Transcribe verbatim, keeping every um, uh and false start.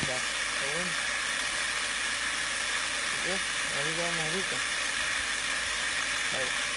linda, qué bueno. ¿Ves? Ahí vamos ahorita. Ahí.